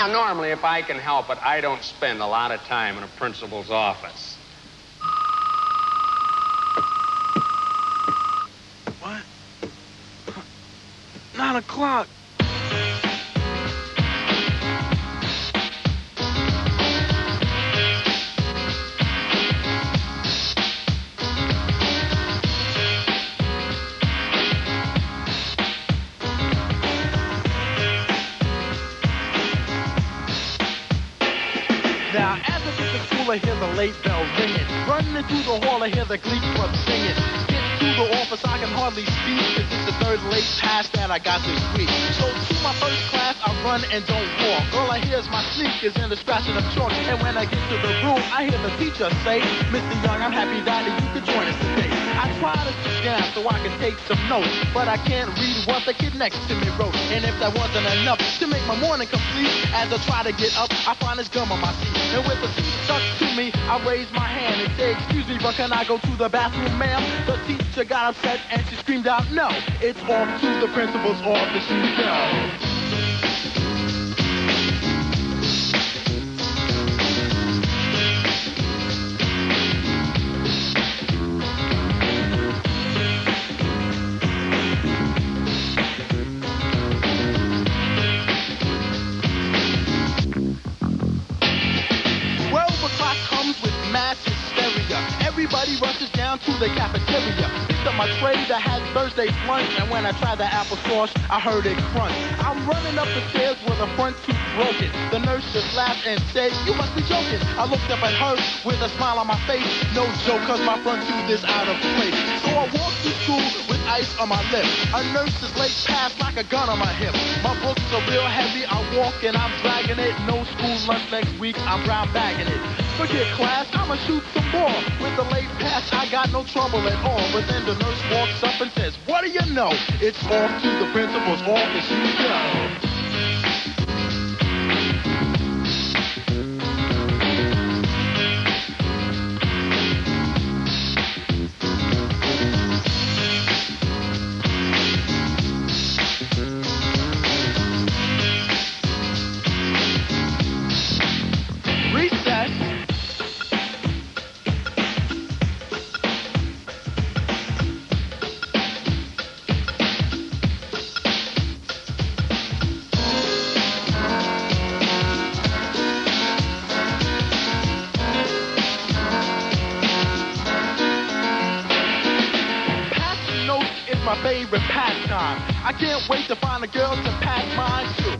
Now, normally, if I can help it, I don't spend a lot of time in a principal's office. What? 9 o'clock. Now, as I get to school, I hear the late bell ringing. Running through the hall, I hear the glee club singing. Get through the office, I can hardly speak, cause it's the third late pass that I got this week. So to my first class, I run and don't walk. All I hear is my sneakers and the scratching of chalk. And when I get to the room, I hear the teacher say, Mr. Young, I'm happy that you could join us today. I try to sit down so I can take some notes, but I can't read what the kid next to me wrote. And if that wasn't enough to make my morning complete, as I try to get up, I find his gum on my seat. And with the seat stuck to me, I raise my hand and say, excuse me, but can I go to the bathroom, ma'am? The teacher got upset and she screamed out, no, it's off to the principal's office you go. Everybody rushes down to the cafeteria. Picked up my tray that had Thursday's lunch, and when I tried the applesauce, I heard it crunch. I'm running up the stairs with a front tooth broken. The nurse just laughed and said, you must be joking. I looked up at her with a smile on my face. No joke, cause my front tooth is out of place. So I walked to school with ice on my lip. A nurse's late pass like a gun on my hip. My books are real heavy, I walk and I'm dragging it. No school lunch next week, I'm brown bagging it. Forget class, I'ma shoot some more. With the late pass, I got no trouble at all. But then the nurse walks up and says, what do you know? It's off to the principal's office you go. My favorite pastime. I can't wait to find a girl to pass mine to.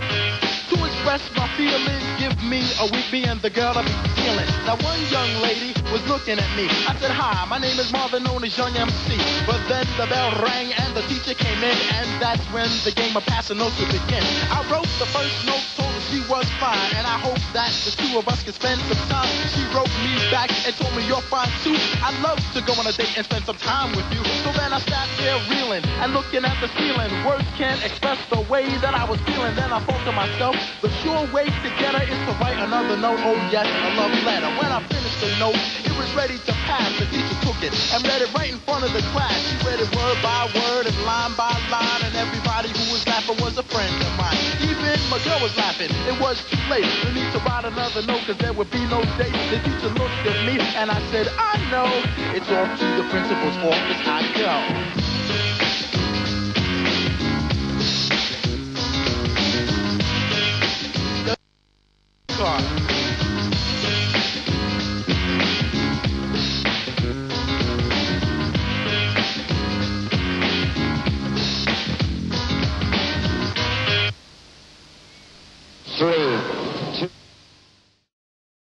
To express my feelings, give me a week, me and the girl I'll be feeling. Now one young lady was looking at me. I said, hi, my name is Marvin, known as Young MC. But then the bell rang and the teacher came in, and that's when the game of passing notes would begin. I wrote the first note, told her she was fine, and I hope that the two of us could spend some time. She wrote me back and told me you're fine too. I'd love to go on a date and spend some time with you. So then I sat there reeling and looking at the ceiling. Words can't express the way that I was feeling. Then I thought to myself, the sure way to get her is to write another note. Oh yes, a love letter. When I finished the note, it was ready to pass. The teacher took it and read it right in front of the class. She read it word by word and line by line, and everybody who was laughing was a friend of mine. Even my girl was laughing. It was too late. We need to write another note, cause there would be no date. The teacher looked at me and I said, I know. It's off to the principal's office I go.